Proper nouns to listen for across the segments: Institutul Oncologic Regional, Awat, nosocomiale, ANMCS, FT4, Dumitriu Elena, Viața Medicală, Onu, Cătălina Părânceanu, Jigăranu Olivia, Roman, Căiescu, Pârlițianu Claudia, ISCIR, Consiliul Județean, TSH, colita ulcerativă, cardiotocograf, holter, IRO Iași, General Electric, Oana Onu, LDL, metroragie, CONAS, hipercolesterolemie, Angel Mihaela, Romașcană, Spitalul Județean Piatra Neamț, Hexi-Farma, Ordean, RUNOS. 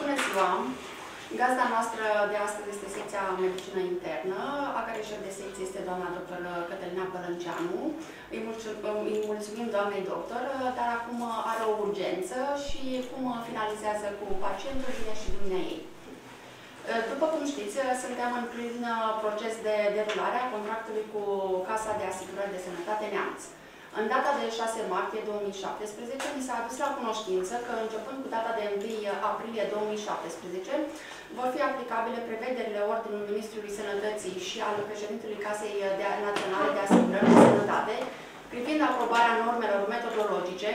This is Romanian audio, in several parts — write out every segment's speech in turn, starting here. Bună ziua! Gazda noastră de astăzi este secția medicină internă, a care șef de secție este doamna dr. Cătălina Părânceanu. Îi mulțumim doamnei doctor, dar acum are o urgență și cum finalizează cu pacientul, vine și dumneaei. După cum știți, suntem în plin proces de derulare a contractului cu Casa de Asigurare de Sănătate Neamț. În data de 6 martie 2017 mi s-a adus la cunoștință că, începând cu data de 1 aprilie 2017, vor fi aplicabile prevederile Ordinului Ministrului Sănătății și al președintelui Casei Naționale de Asigurări de Sănătate, privind aprobarea normelor metodologice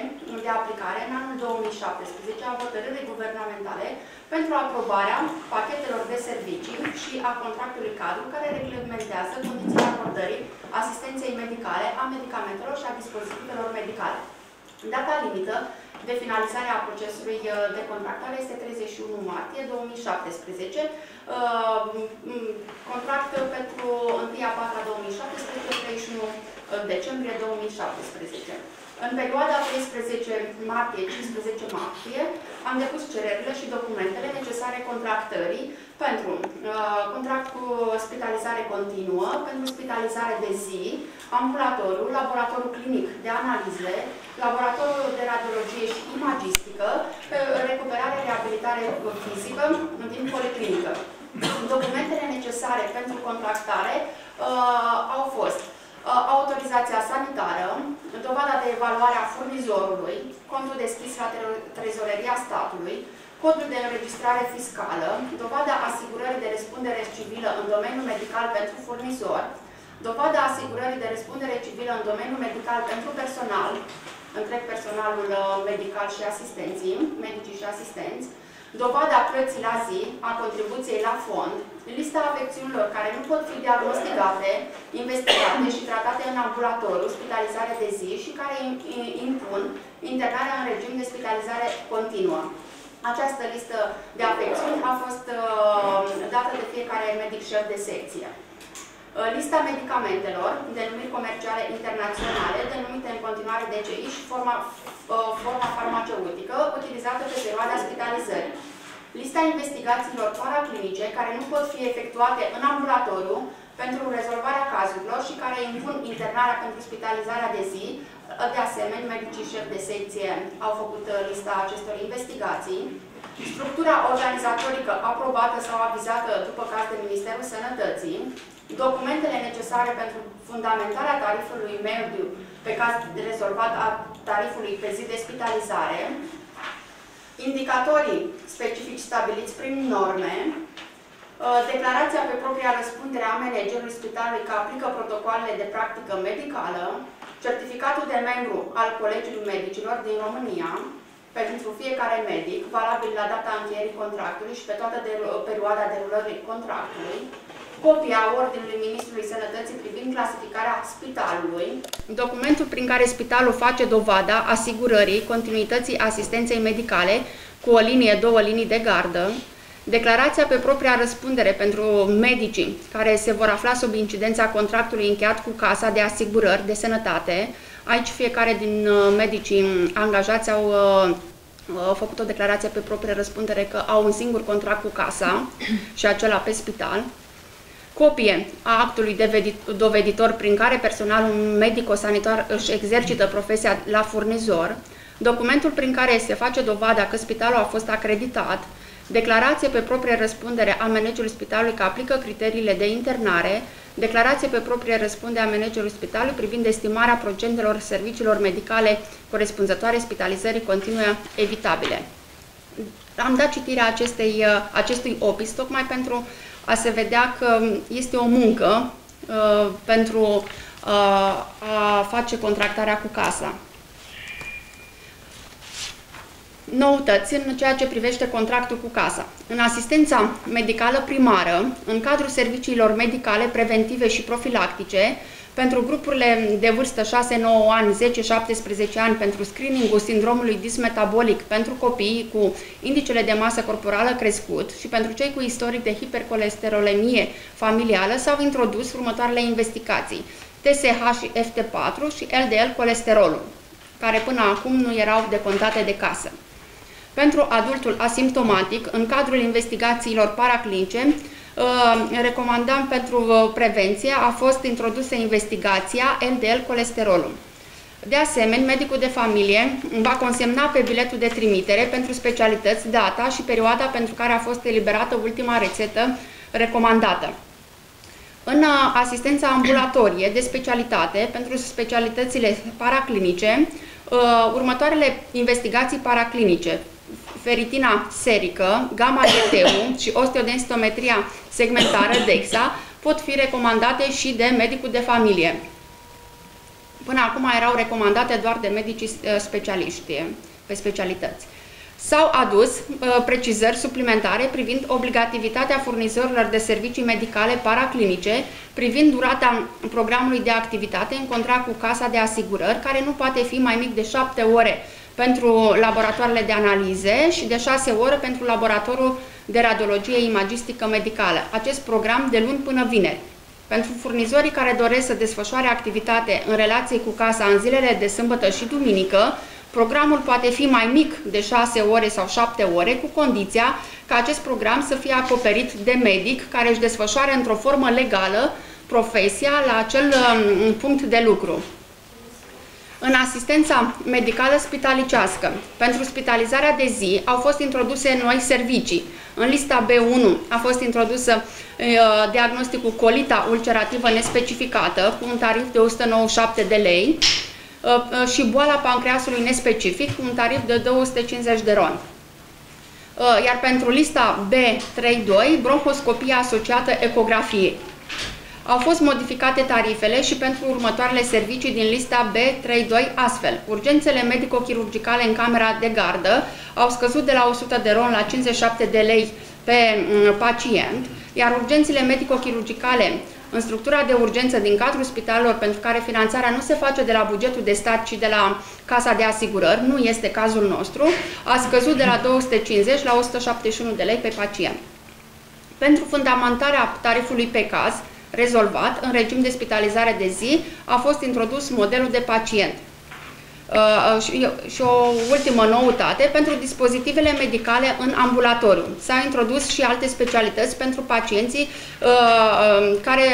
de aplicare în anul 2017 a hotărârii guvernamentale pentru aprobarea pachetelor de servicii și a contractului cadru care reglementează condițiile acordării asistenței medicale, a medicamentelor și a dispozitivelor medicale. Data limită de finalizare a procesului de contractare este 31 martie 2017, contract pentru 1-4-2017, 31 decembrie 2017. În perioada 13 martie-15 martie am depus cererile și documentele necesare contractării pentru contract cu spitalizare continuă, pentru spitalizare de zi, ambulatoriu, laboratorul clinic de analize, laboratorul de radiologie și imagistică, recuperare, reabilitare fizică din policlinică. Documentele necesare pentru contractare au fost autorizația sanitară, dovada de evaluare a furnizorului, contul deschis la trezoreria statului, codul de înregistrare fiscală, dovada asigurării de răspundere civilă în domeniul medical pentru furnizor, dovada asigurării de răspundere civilă în domeniul medical pentru personal, întreg personalul medical și asistenții, medicii și asistenți, dovada plății la zi, a contribuției la fond, lista afecțiunilor care nu pot fi diagnosticate, investigate și tratate în ambulatoriu, spitalizare de zi și care impun internarea în regim de spitalizare continuă. Această listă de afecțiuni a fost dată de fiecare medic șef de secție. Lista medicamentelor, denumiri comerciale internaționale, denumite în continuare DCI și forma farmaceutică, utilizată pe perioada spitalizării. Lista investigațiilor paraclinice, care nu pot fi efectuate în ambulatoriu pentru rezolvarea cazurilor și care impun internarea pentru spitalizarea de zi. De asemenea, medicii șef de secție au făcut lista acestor investigații. Structura organizatorică aprobată sau avizată după caz de Ministerul Sănătății. Documentele necesare pentru fundamentarea tarifului mediu pe caz de rezolvat a tarifului pe zi de spitalizare. Indicatorii specifici stabiliți prin norme. Declarația pe propria răspundere a managerului spitalului că aplică protocoalele de practică medicală. Certificatul de membru al Colegiului Medicilor din România pentru fiecare medic, valabil la data încheierii contractului și pe toată perioada derulării contractului. Copia Ordinului Ministrului Sănătății privind clasificarea spitalului, documentul prin care spitalul face dovada asigurării continuității asistenței medicale cu o linie, două linii de gardă, declarația pe propria răspundere pentru medicii care se vor afla sub incidența contractului încheiat cu Casa de Asigurări de Sănătate. Aici fiecare din medicii angajați au făcut o declarație pe propria răspundere că au un singur contract cu casa și acela pe spital. Copie a actului doveditor prin care personalul medico-sanitar își exercită profesia la furnizor, documentul prin care se face dovada că spitalul a fost acreditat, declarație pe proprie răspundere a managerului spitalului că aplică criteriile de internare, declarație pe proprie răspundere a managerului spitalului privind estimarea procentelor serviciilor medicale corespunzătoare spitalizării continue evitabile. Am dat citirea acestui opis tocmai pentru a se vedea că este o muncă pentru a face contractarea cu casa. Noutăți în ceea ce privește contractul cu casa. În asistența medicală primară, în cadrul serviciilor medicale preventive și profilactice, pentru grupurile de vârstă 6-9 ani, 10-17 ani, pentru screening-ul sindromului dismetabolic pentru copii cu indicele de masă corporală crescut și pentru cei cu istoric de hipercolesterolemie familială s-au introdus următoarele investigații: TSH și FT4 și LDL colesterolul, care până acum nu erau decontate de casă. pentru adultul asimptomatic în cadrul investigațiilor paraclinice. Recomandăm pentru prevenție a fost introdusă investigația LDL colesterolul. De asemenea, medicul de familie va consemna pe biletul de trimitere pentru specialități data și perioada pentru care a fost eliberată ultima rețetă recomandată. În asistența ambulatorie de specialitate pentru specialitățile paraclinice, următoarele investigații paraclinice: feritina serică, gamma GT și osteodensitometria segmentară DEXA pot fi recomandate și de medicul de familie. Până acum erau recomandate doar de medicii specialiști pe specialități. S-au adus precizări suplimentare privind obligativitatea furnizorilor de servicii medicale paraclinice, privind durata programului de activitate în contract cu Casa de Asigurări, care nu poate fi mai mic de 7 ore pentru laboratoarele de analize și de 6 ore pentru laboratorul de radiologie imagistică medicală. Acest program de luni până vineri. Pentru furnizorii care doresc să desfășoare activitate în relație cu casa în zilele de sâmbătă și duminică, programul poate fi mai mic de 6 ore sau 7 ore, cu condiția ca acest program să fie acoperit de medic care își desfășoară într-o formă legală profesia la acel punct de lucru. În asistența medicală spitalicească, pentru spitalizarea de zi au fost introduse noi servicii. În lista B1 a fost introdusă diagnosticul colita ulcerativă nespecificată cu un tarif de 197 de lei și boala pancreasului nespecific cu un tarif de 250 de RON. Iar pentru lista B32, bronhoscopia asociată ecografiei. Au fost modificate tarifele și pentru următoarele servicii din lista B32 astfel. Urgențele medico-chirurgicale în camera de gardă au scăzut de la 100 de RON la 57 de lei pe pacient, iar urgențele medico-chirurgicale în structura de urgență din cadrul spitalelor, pentru care finanțarea nu se face de la bugetul de stat, ci de la Casa de Asigurări, nu este cazul nostru, a scăzut de la 250 la 171 de lei pe pacient. Pentru fundamentarea tarifului pe caz rezolvat, în regim de spitalizare de zi, a fost introdus modelul de pacient. Și o ultimă noutate, pentru dispozitivele medicale în ambulatoriu. S-au introdus și alte specialități pentru pacienții care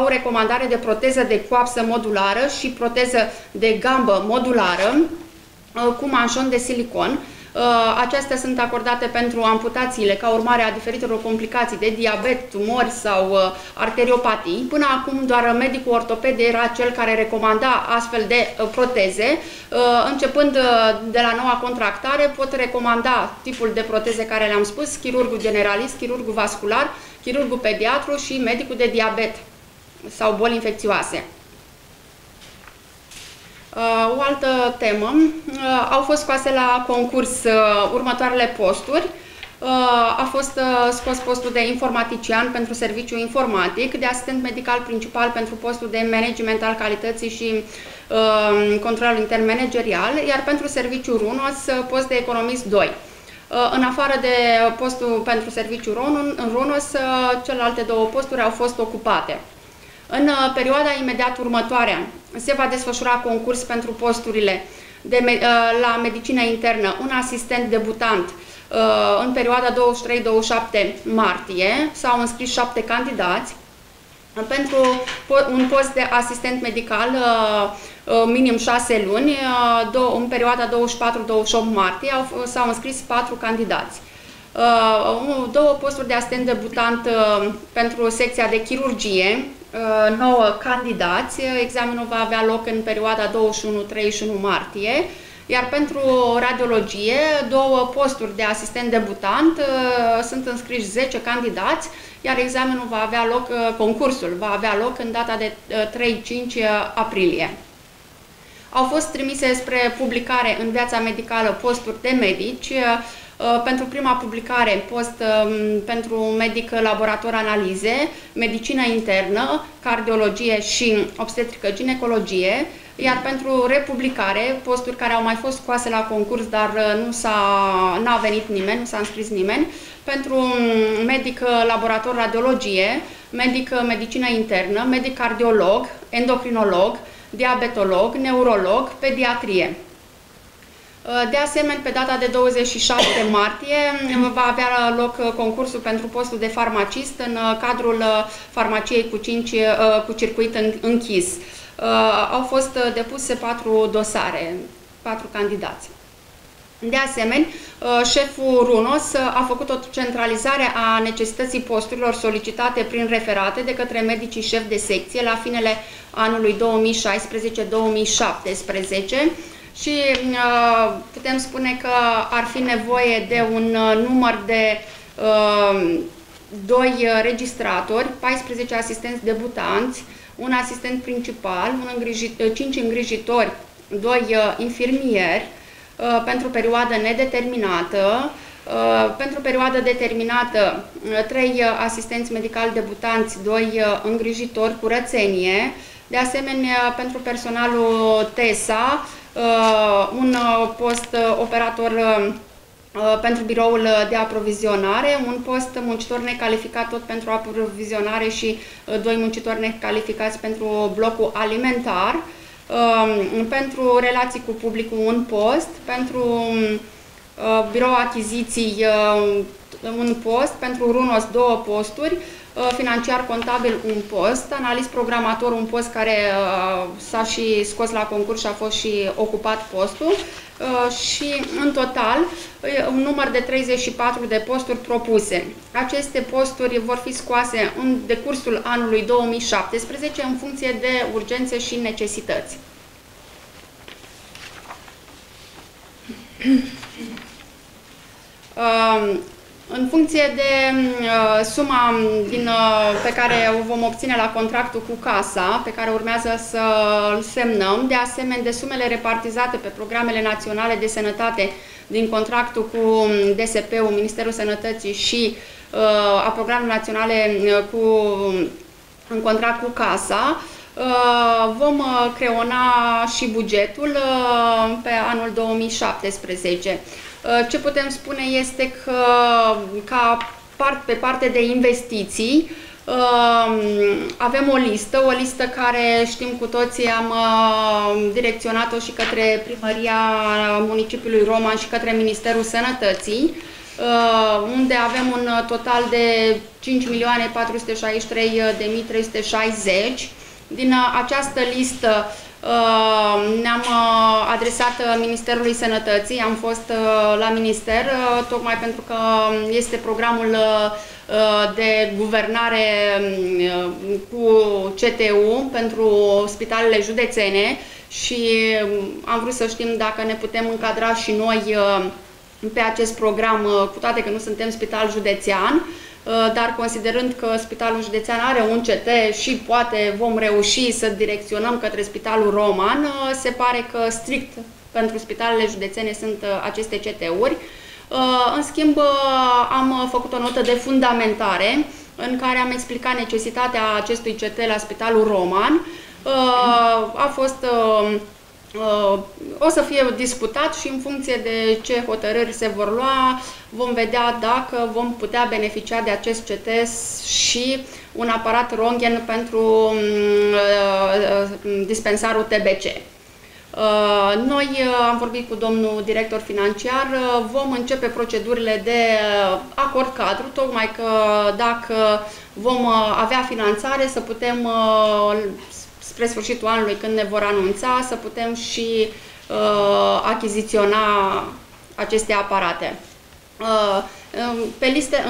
au recomandare de proteză de coapsă modulară și proteză de gambă modulară cu manșon de silicon. Acestea sunt acordate pentru amputațiile ca urmare a diferitelor complicații de diabet, tumori sau arteriopatii. Până acum doar medicul ortoped era cel care recomanda astfel de proteze. Începând de la noua contractare pot recomanda tipul de proteze care le-am spus: chirurgul generalist, chirurgul vascular, chirurgul pediatru și medicul de diabet sau boli infecțioase. O altă temă, au fost scoase la concurs următoarele posturi. A fost scos postul de informatician pentru serviciu informatic, de asistent medical principal pentru postul de management al calității și control intermanagerial, iar pentru serviciu RUNOS post de economist 2. În afară de postul pentru serviciu RUNOS, celelalte două posturi au fost ocupate. În perioada imediat următoare se va desfășura concurs pentru posturile la medicină internă, un asistent debutant în perioada 23-27 martie, s-au înscris 7 candidați. Pentru un post de asistent medical minim 6 luni, în perioada 24-28 martie s-au înscris 4 candidați. Două posturi de asistent debutant pentru secția de chirurgie, 9 candidați. Examenul va avea loc în perioada 21-31 martie, iar pentru radiologie, 2 posturi de asistent debutant, sunt înscriși 10 candidați, iar examenul va avea loc, concursul va avea loc în data de 3-5 aprilie. Au fost trimise spre publicare în Viața Medicală posturi de medici. Pentru prima publicare, post pentru medic laborator analize, medicină internă, cardiologie și obstetrică ginecologie, iar pentru republicare, posturi care au mai fost scoase la concurs, dar n-a venit nimeni, nu s-a înscris nimeni, pentru medic laborator radiologie, medic medicină internă, medic cardiolog, endocrinolog, diabetolog, neurolog, pediatrie. De asemenea, pe data de 27 martie va avea loc concursul pentru postul de farmacist în cadrul farmaciei cu circuit închis. Au fost depuse 4 dosare, 4 candidați. De asemenea, șeful RUNOS a făcut o centralizare a necesității posturilor solicitate prin referate de către medicii șef de secție la finele anului 2016-2017 și putem spune că ar fi nevoie de un număr de 2 registratori, 14 asistenți debutanți, un asistent principal, 5 îngrijitori, 2 infirmieri, pentru perioadă nedeterminată, pentru perioadă determinată 3 asistenți medicali debutanți, 2 îngrijitori curățenie, de asemenea pentru personalul TSH, un post operator pentru biroul de aprovizionare, un post muncitor necalificat tot pentru aprovizionare și 2 muncitori necalificați pentru blocul alimentar, pentru relații cu publicul un post, pentru birou achiziții un post, pentru RUNOS 2 posturi, financiar contabil un post, analist programator un post care s-a și scos la concurs și a fost și ocupat postul și în total un număr de 34 de posturi propuse. Aceste posturi vor fi scoase în decursul anului 2017 în funcție de urgențe și necesități. În funcție de suma pe care o vom obține la contractul cu casa, pe care urmează să-l semnăm, de asemenea de sumele repartizate pe programele naționale de sănătate din contractul cu DSP-ul, Ministerul Sănătății și a programelor naționale în contract cu casa, vom creona și bugetul pe anul 2017. Ce putem spune este că pe parte de investiții avem o listă care știm cu toții, am direcționat-o și către Primăria Municipiului Roman și către Ministerul Sănătății, unde avem un total de 5.463.360. Din această listă ne-am adresat Ministerului Sănătății, am fost la minister, tocmai pentru că este programul de guvernare cu CTU pentru spitalele județene și am vrut să știm dacă ne putem încadra și noi pe acest program, cu toate că nu suntem spital județean, dar considerând că Spitalul Județean are un CT și poate vom reuși să direcționăm către Spitalul Roman, se pare că strict pentru spitalele județene sunt aceste CT-uri. În schimb, am făcut o notă de fundamentare în care am explicat necesitatea acestui CT la Spitalul Roman. O să fie discutat și în funcție de ce hotărâri se vor lua, vom vedea dacă vom putea beneficia de acest CT și un aparat röntgen pentru dispensarul TBC. Noi am vorbit cu domnul director financiar, vom începe procedurile de acord cadru, tocmai că dacă vom avea finanțare să putem spre sfârșitul anului, când ne vor anunța, să putem și achiziționa aceste aparate.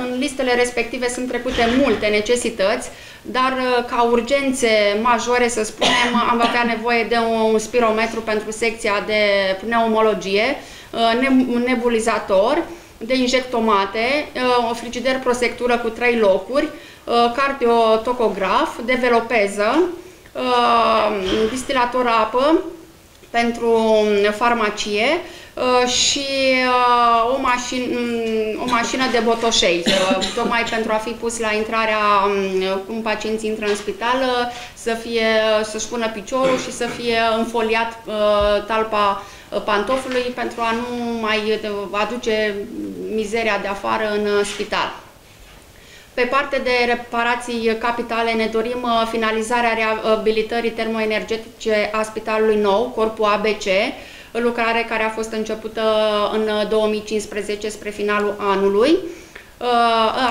În listele respective sunt trecute multe necesități, dar ca urgențe majore, să spunem, am avea nevoie de un spirometru pentru secția de pneumologie, nebulizator, de injectomate, o frigider prosectură cu 3 locuri, cardiotocograf, de velopeză, distilator apă pentru farmacie și o mașină de botoșei, tocmai pentru a fi pus la intrarea, cum pacienții intră în spital, să-și pună piciorul și să fie înfoliat talpa pantofului pentru a nu mai aduce mizeria de afară în spital. Pe partea de reparații capitale ne dorim finalizarea reabilitării termoenergetice a Spitalului Nou, Corpul ABC, lucrare care a fost începută în 2015 spre finalul anului.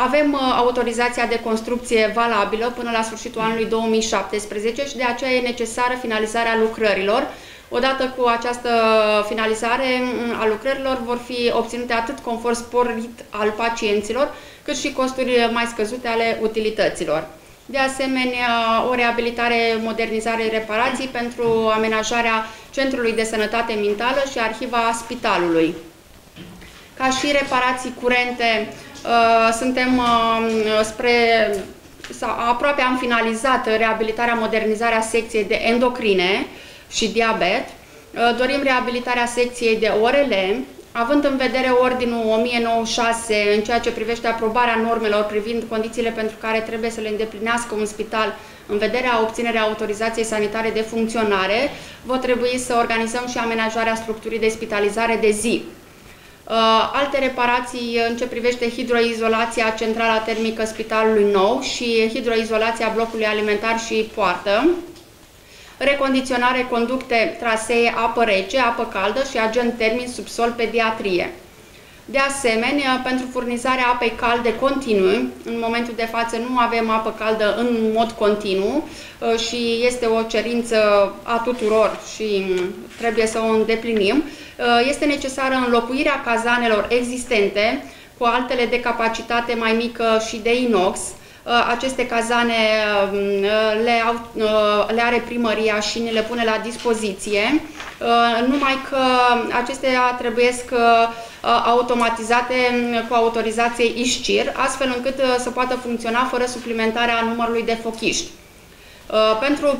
Avem autorizația de construcție valabilă până la sfârșitul anului 2017 și de aceea e necesară finalizarea lucrărilor. Odată cu această finalizare a lucrărilor vor fi obținute atât confort sporit al pacienților, cât și costuri mai scăzute ale utilităților. De asemenea, o reabilitare, modernizare, reparații pentru amenajarea Centrului de Sănătate Mentală și Arhiva Spitalului. Ca și reparații curente, suntem aproape am finalizat reabilitarea, modernizarea secției de endocrine și diabet. Dorim reabilitarea secției de ORL, având în vedere Ordinul 1096 în ceea ce privește aprobarea normelor privind condițiile pentru care trebuie să le îndeplinească un spital în vederea obținerea autorizației sanitare de funcționare, va trebui să organizăm și amenajarea structurii de spitalizare de zi. Alte reparații în ce privește hidroizolația centrală termică Spitalului Nou și hidroizolația blocului alimentar și poartă, recondiționare, conducte, trasee, apă rece, apă caldă și agent termin subsol pediatrie. De asemenea, pentru furnizarea apei calde continuu, în momentul de față nu avem apă caldă în mod continuu și este o cerință a tuturor și trebuie să o îndeplinim, este necesară înlocuirea cazanelor existente cu altele de capacitate mai mică și de inox. Aceste cazane le are primăria și ne le pune la dispoziție, numai că acestea trebuie automatizate cu autorizație ISCIR, astfel încât să poată funcționa fără suplimentarea numărului de fochiști. Pentru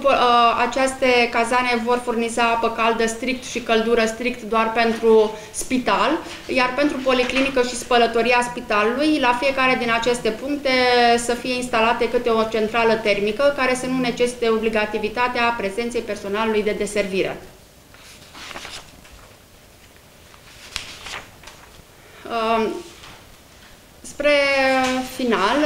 aceste cazane vor furniza apă caldă strict și căldură strict doar pentru spital, iar pentru policlinică și spălătoria spitalului, la fiecare din aceste puncte să fie instalate câte o centrală termică care să nu necesite obligativitatea prezenței personalului de deservire. Spre final,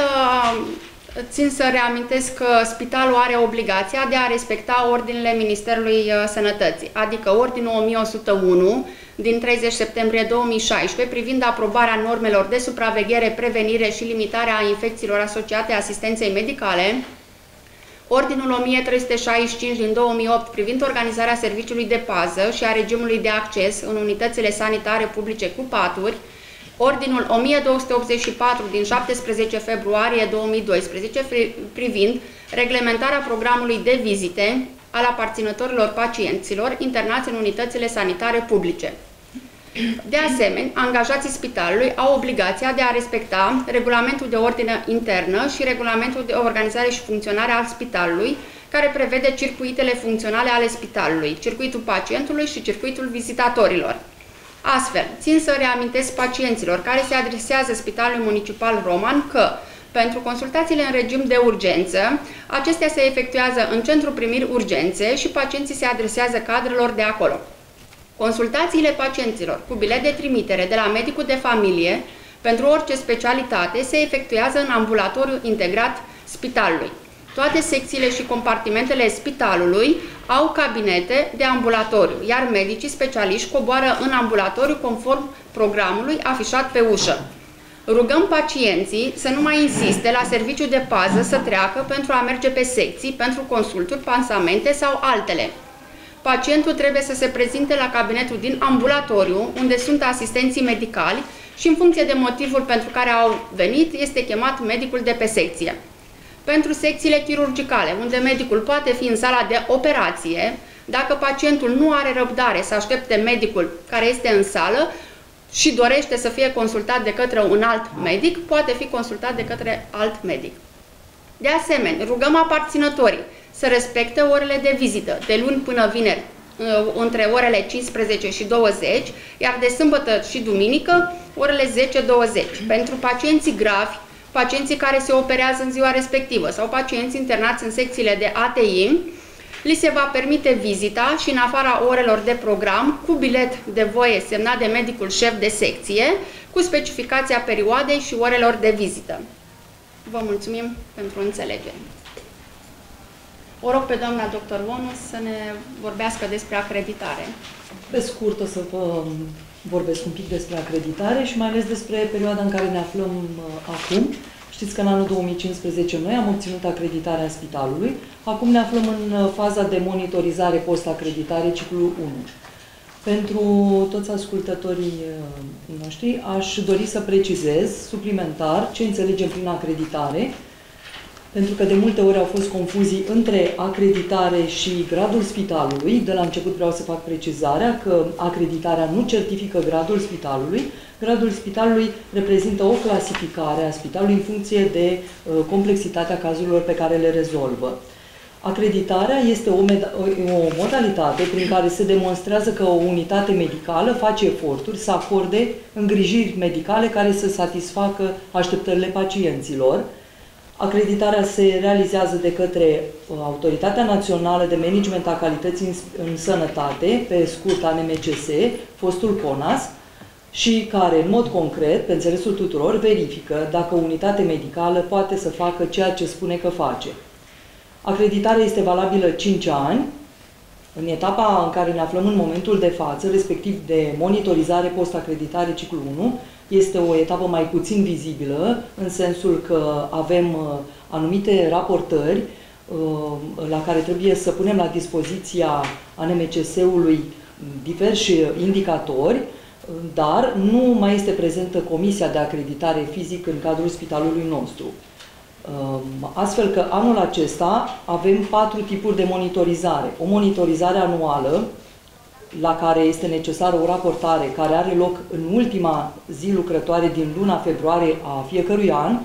țin să reamintesc că spitalul are obligația de a respecta ordinele Ministerului Sănătății, adică Ordinul 1101 din 30 septembrie 2016 privind aprobarea normelor de supraveghere, prevenire și limitare a infecțiilor asociate asistenței medicale, Ordinul 1365 din 2008 privind organizarea serviciului de pază și a regimului de acces în unitățile sanitare publice cu paturi, Ordinul 1284 din 17 februarie 2012 privind reglementarea programului de vizite al aparținătorilor pacienților internați în unitățile sanitare publice. De asemenea, angajații spitalului au obligația de a respecta regulamentul de ordine internă și regulamentul de organizare și funcționare al spitalului, care prevede circuitele funcționale ale spitalului, circuitul pacientului și circuitul vizitatorilor. Astfel, țin să reamintesc pacienților care se adresează Spitalului Municipal Roman că, pentru consultațiile în regim de urgență, acestea se efectuează în Centrul Primiri Urgențe și pacienții se adresează cadrelor de acolo. Consultațiile pacienților cu bilet de trimitere de la medicul de familie pentru orice specialitate se efectuează în ambulatoriul integrat spitalului. Toate secțiile și compartimentele spitalului au cabinete de ambulatoriu, iar medicii specialiști coboară în ambulatoriu conform programului afișat pe ușă. Rugăm pacienții să nu mai insiste la serviciu de pază să treacă pentru a merge pe secții, pentru consulturi, pansamente sau altele. Pacientul trebuie să se prezinte la cabinetul din ambulatoriu, unde sunt asistenții medicali și în funcție de motivul pentru care au venit, este chemat medicul de pe secție. Pentru secțiile chirurgicale, unde medicul poate fi în sala de operație, dacă pacientul nu are răbdare să aștepte medicul care este în sală și dorește să fie consultat de către un alt medic, poate fi consultat de către alt medic. De asemenea, rugăm aparținătorii să respecte orele de vizită de luni până vineri între orele 15 și 20, iar de sâmbătă și duminică orele 10-20. Pentru pacienții gravi, pacienții care se operează în ziua respectivă sau pacienți internați în secțiile de ATI, li se va permite vizita și în afara orelor de program cu bilet de voie semnat de medicul șef de secție, cu specificația perioadei și orelor de vizită. Vă mulțumim pentru înțelegere! O rog pe doamna doctor Onu să ne vorbească despre acreditare. Pe scurt o să vă vorbesc un pic despre acreditare și mai ales despre perioada în care ne aflăm acum. Știți că în anul 2015 noi am obținut acreditarea spitalului. Acum ne aflăm în faza de monitorizare post-acreditare, ciclul 1. Pentru toți ascultătorii noștri, aș dori să precizez suplimentar ce înțelegem prin acreditare, pentru că de multe ori au fost confuzii între acreditare și gradul spitalului. De la început vreau să fac precizarea că acreditarea nu certifică gradul spitalului. Gradul spitalului reprezintă o clasificare a spitalului în funcție de complexitatea cazurilor pe care le rezolvă. Acreditarea este o modalitate prin care se demonstrează că o unitate medicală face eforturi să acorde îngrijiri medicale care să satisfacă așteptările pacienților. Acreditarea se realizează de către Autoritatea Națională de Management a Calității în Sănătate, pe scurt ANMCS, fostul CONAS, și care, în mod concret, pe înțelesul tuturor, verifică dacă unitatea medicală poate să facă ceea ce spune că face. Acreditarea este valabilă 5 ani, în etapa în care ne aflăm în momentul de față, respectiv de monitorizare post-acreditare ciclul 1, este o etapă mai puțin vizibilă, în sensul că avem anumite raportări la care trebuie să punem la dispoziția ANMCS-ului diversi indicatori, dar nu mai este prezentă comisia de acreditare fizic în cadrul spitalului nostru. Astfel că anul acesta avem 4 tipuri de monitorizare. O monitorizare anuală, la care este necesară o raportare care are loc în ultima zi lucrătoare din luna februarie a fiecărui an,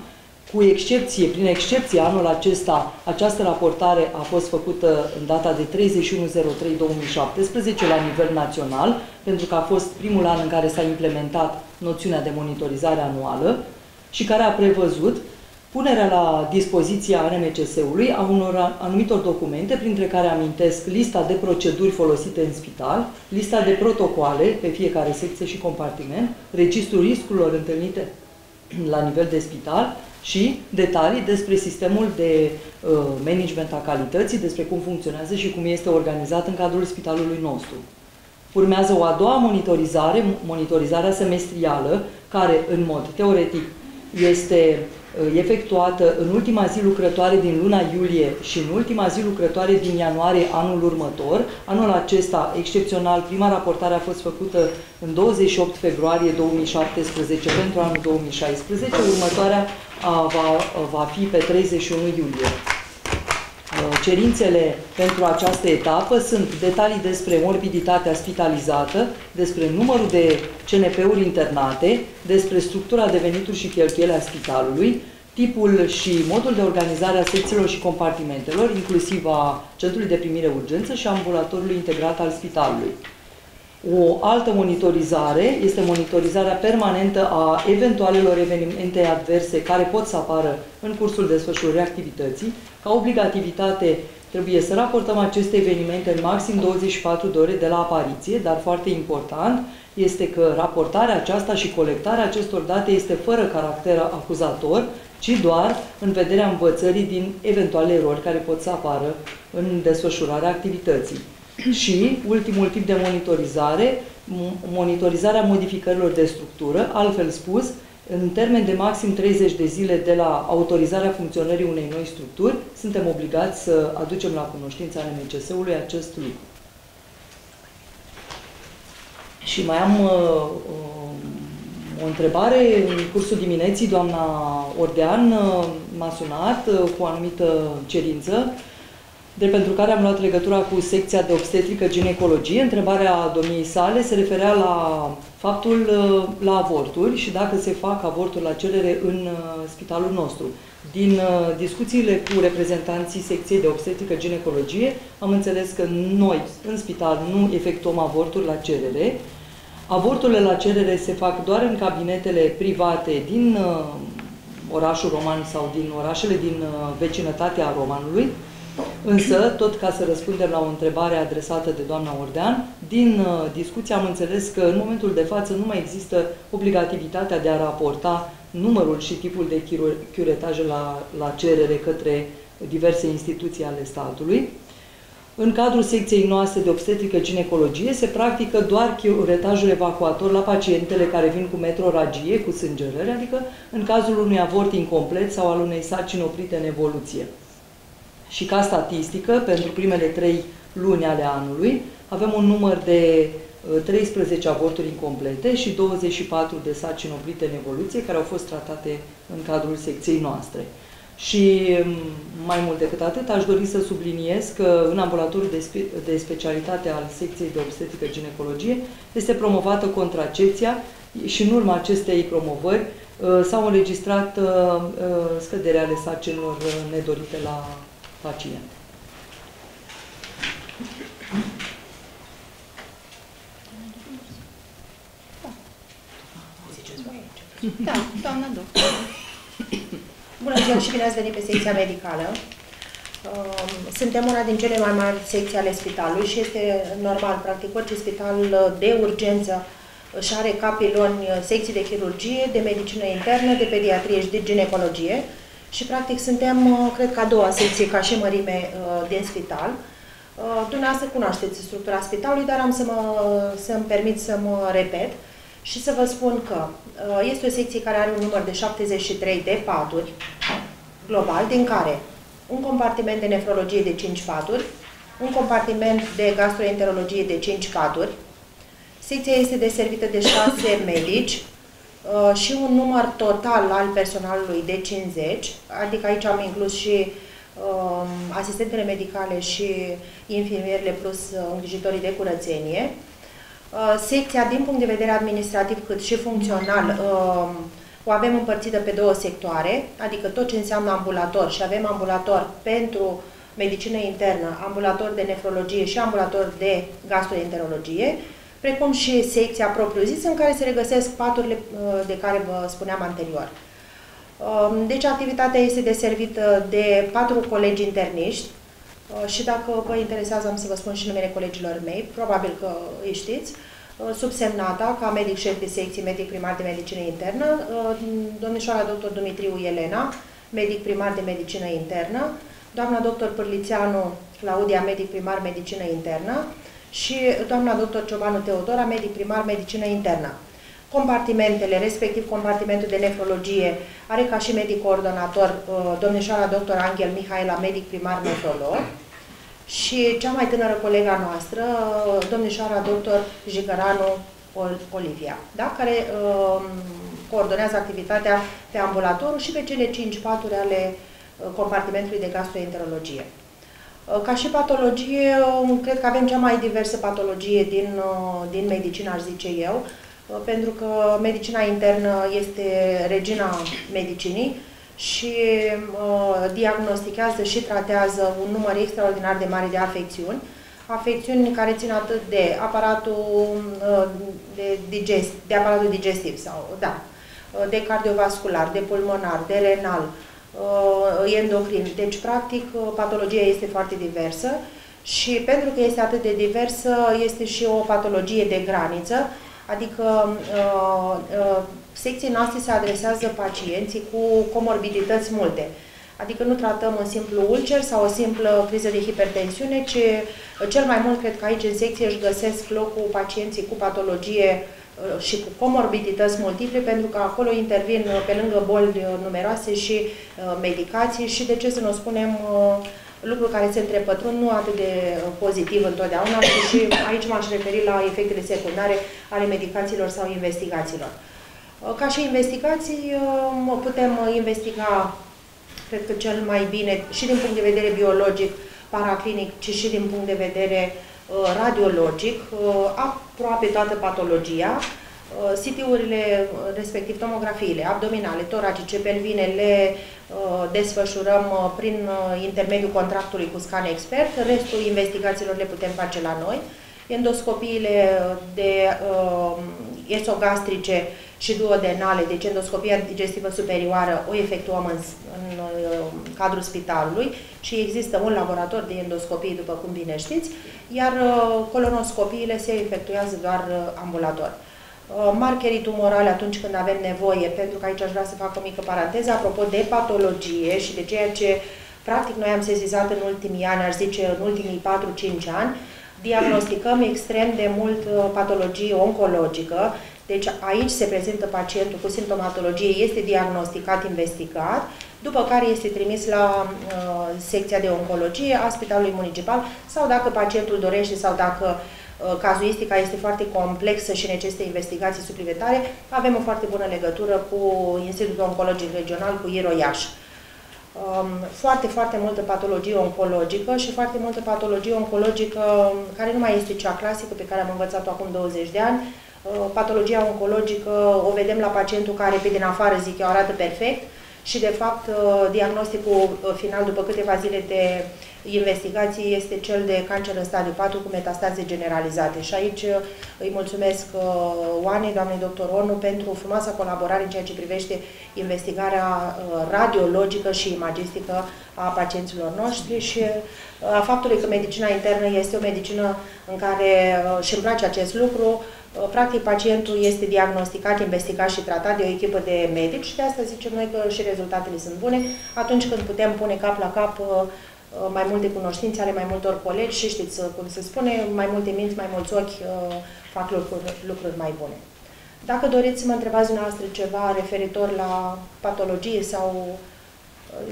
cu excepție, prin excepție anul acesta, această raportare a fost făcută în data de 31.03.2017 la nivel național, pentru că a fost primul an în care s-a implementat noțiunea de monitorizare anuală și care a prevăzut punerea la dispoziția ANMCS-ului a unor anumitor documente, printre care amintesc lista de proceduri folosite în spital, lista de protocoale pe fiecare secție și compartiment, registrul riscurilor întâlnite la nivel de spital și detalii despre sistemul de management a calității, despre cum funcționează și cum este organizat în cadrul spitalului nostru. Urmează o a doua monitorizare, monitorizarea semestrială, care în mod teoretic este efectuată în ultima zi lucrătoare din luna iulie și în ultima zi lucrătoare din ianuarie anul următor. Anul acesta, excepțional, prima raportare a fost făcută în 28 februarie 2017 pentru anul 2016, următoarea va fi pe 31 iulie. Cerințele pentru această etapă sunt detalii despre morbiditatea spitalizată, despre numărul de CNP-uri internate, despre structura de venituri și cheltuieli a spitalului, tipul și modul de organizare a secțiilor și compartimentelor, inclusiv a centrului de primire urgență și a ambulatorului integrat al spitalului. O altă monitorizare este monitorizarea permanentă a eventualelor evenimente adverse care pot să apară în cursul desfășurării activității. Ca obligativitate trebuie să raportăm aceste evenimente în maxim 24 de ore de la apariție, dar foarte important este că raportarea aceasta și colectarea acestor date este fără caracter acuzator, ci doar în vederea învățării din eventuale erori care pot să apară în desfășurarea activității. Și ultimul tip de monitorizare, monitorizarea modificărilor de structură, altfel spus, în termen de maxim 30 de zile de la autorizarea funcționării unei noi structuri, suntem obligați să aducem la cunoștința ANMCS-ului acest lucru. Și mai am o întrebare. În cursul dimineții, doamna Ordean m-a sunat cu o anumită cerință, de pentru care am luat legătura cu secția de obstetrică ginecologie. Întrebarea domniei sale se referea la faptul la avorturi și dacă se fac avorturi la cerere în spitalul nostru. Din discuțiile cu reprezentanții secției de obstetrică ginecologie am înțeles că noi în spital nu efectuăm avorturi la cerere. Avorturile la cerere se fac doar în cabinetele private din orașul Roman sau din orașele din vecinătatea Romanului. Însă, tot ca să răspundem la o întrebare adresată de doamna Ordean, din discuție am înțeles că în momentul de față nu mai există obligativitatea de a raporta numărul și tipul de curetaje la cerere către diverse instituții ale statului. În cadrul secției noastre de obstetrică-ginecologie se practică doar chiuretajul evacuator la pacientele care vin cu metroragie, cu sângerări, adică în cazul unui avort incomplet sau al unei sarcini oprite în evoluție. Și ca statistică, pentru primele 3 luni ale anului, avem un număr de 13 avorturi incomplete și 24 de sarcini oprite în evoluție care au fost tratate în cadrul secției noastre. Și mai mult decât atât, aș dori să subliniez că în ambulatorul de specialitate al secției de obstetrică-ginecologie este promovată contracepția și în urma acestei promovări s-au înregistrat scăderea ale sarcinilor nedorite la pacient. Da, doamna doctor. Bună ziua și bine ați venit pe secția medicală. Suntem una din cele mai mari secții ale spitalului și este normal, practic, orice spital de urgență își are ca piloni secții de chirurgie, de medicină internă, de pediatrie și de ginecologie și, practic, suntem, cred că, a doua secție ca și mărime din spital. Dumneavoastră cunoașteți structura spitalului, dar am să-mi permit să mă repet și să vă spun că este o secție care are un număr de 73 de paturi global, din care un compartiment de nefrologie de 5 paturi, un compartiment de gastroenterologie de 5 paturi. Secția este deservită de 6 medici și un număr total al personalului de 50, adică aici am inclus și asistentele medicale și infirmierele plus îngrijitorii de curățenie. Secția, din punct de vedere administrativ cât și funcțional, o avem împărțită pe 2 sectoare, adică tot ce înseamnă ambulator și avem ambulator pentru medicină internă, ambulator de nefrologie și ambulator de gastroenterologie, precum și secția propriu-zis în care se regăsesc paturile de care vă spuneam anterior. Deci activitatea este deservită de 4 colegi interniști, și dacă vă interesează, am să vă spun și numele colegilor mei, probabil că îi știți, subsemnata ca medic șef de secție, medic primar de medicină internă, domnișoara dr. Dumitriu Elena, medic primar de medicină internă, doamna dr. Pârlițianu Claudia, medic primar medicină internă și doamna dr. Ciobanu Teodora, medic primar medicină internă. Compartimentele, respectiv compartimentul de nefrologie, are ca și medic coordonator domnișoara dr. Angel Mihaela, medic primar nefrolog, și cea mai tânără colega noastră, domnișoara dr. Jigăranu Olivia, da? Care coordonează activitatea pe ambulator și pe cele 5 paturi ale compartimentului de gastroenterologie. Ca și patologie, cred că avem cea mai diversă patologie din medicină, aș zice eu, pentru că medicina internă este regina medicinii și diagnostichează și tratează un număr extraordinar de mare de afecțiuni, afecțiuni care țin atât de aparatul digestiv, sau, da, de cardiovascular, de pulmonar, de renal, endocrin. Deci, practic, patologia este foarte diversă și pentru că este atât de diversă, este și o patologie de graniță. Adică secției noastre se adresează pacienții cu comorbidități multe. Adică nu tratăm un simplu ulcer sau o simplă criză de hipertensiune, ci cel mai mult cred că aici în secție își găsesc locul pacienții cu patologie și cu comorbidități multiple, pentru că acolo intervin pe lângă boli numeroase și medicații și, de ce să nu spunem, lucruri care se întrepătrund, nu atât de pozitiv întotdeauna, și aici m-aș referi la efectele secundare ale medicațiilor sau investigațiilor. Ca și investigații, putem investiga, cred că cel mai bine, și din punct de vedere biologic, paraclinic, ci și din punct de vedere radiologic, aproape toată patologia. CT-urile, respectiv tomografiile abdominale, toracice, pelvine, le desfășurăm prin intermediul contractului cu Scan Expert, restul investigațiilor le putem face la noi. Endoscopiile de esogastrice și duodenale, deci endoscopia digestivă superioară, o efectuăm în cadrul spitalului și există un laborator de endoscopie, după cum bine știți, iar colonoscopiile se efectuează doar ambulator. Markerii tumorale atunci când avem nevoie, pentru că aici aș vrea să fac o mică paranteză, apropo de patologie și de ceea ce Practic, noi am sesizat în ultimii ani, aș zice în ultimii 4-5 ani, diagnosticăm extrem de mult patologie oncologică. Deci aici se prezintă pacientul cu simptomatologie, este diagnosticat, investigat, după care este trimis la secția de oncologie a Spitalului Municipal sau dacă pacientul dorește sau dacă cazuistica este foarte complexă și necesită investigații suplimentare, avem o foarte bună legătură cu Institutul Oncologic Regional, cu IRO Iași. Foarte, foarte multă patologie oncologică și foarte multă patologie oncologică care nu mai este cea clasică pe care am învățat-o acum 20 de ani. Patologia oncologică o vedem la pacientul care pe din afară, zic eu, arată perfect și de fapt diagnosticul final după câteva zile de investigații este cel de cancer în stadiu 4 cu metastaze generalizate. Și aici îi mulțumesc Oanei, doamnei doctor Onu, pentru frumoasa colaborare în ceea ce privește investigarea radiologică și imagistică a pacienților noștri și a faptului că medicina internă este o medicină în care, și îmi place acest lucru, practic pacientul este diagnosticat, investigat și tratat de o echipă de medici și de asta zicem noi că și rezultatele sunt bune atunci când putem pune cap la cap mai multe cunoștințe ale mai multor colegi și știți cum se spune, mai multe minți, mai mulți ochi fac lucruri mai bune. Dacă doriți să mă întrebați dumneavoastră ceva referitor la patologie sau